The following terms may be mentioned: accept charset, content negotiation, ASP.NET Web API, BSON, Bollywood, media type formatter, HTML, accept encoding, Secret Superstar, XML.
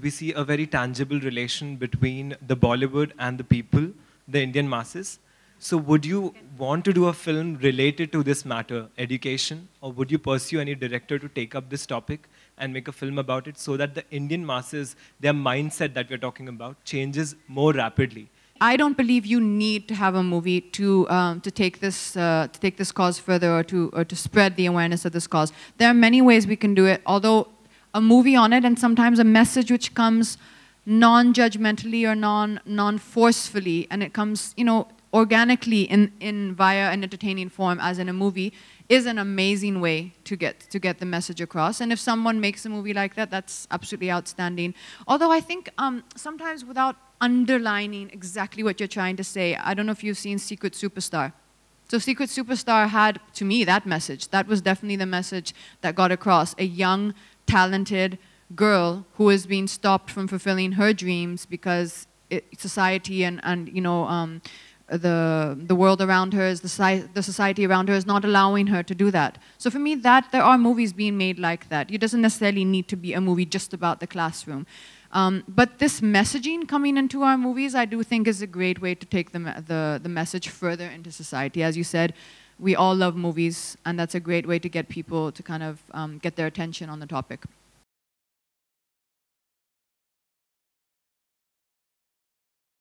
we see a very tangible relation between the Bollywood and the people, the Indian masses. So would you want to do a film related to this matter, education, or would you pursue any director to take up this topic and make a film about it so that the Indian masses, their mindset that we're talking about, changes more rapidly? I don't believe you need to have a movie to take this cause further or to spread the awareness of this cause. There are many ways we can do it, although a movie on it and sometimes a message which comes non-judgmentally or non-forcefully, and it comes, you know, organically in via an entertaining form as in a movie, is an amazing way to get the message across. And if someone makes a movie like that, that's absolutely outstanding. Although I think sometimes without underlining exactly what you're trying to say, I don't know if you've seen Secret Superstar. So Secret Superstar had, to me, that message. That was definitely the message that got across. A young, talented girl who is being stopped from fulfilling her dreams because society and you know, the world around her, the society around her is not allowing her to do that. So for me, that there are movies being made like that. It doesn't necessarily need to be a movie just about the classroom. But this messaging coming into our movies, I do think is a great way to take the message further into society. As you said, we all love movies, and that's a great way to get people to kind of get their attention on the topic.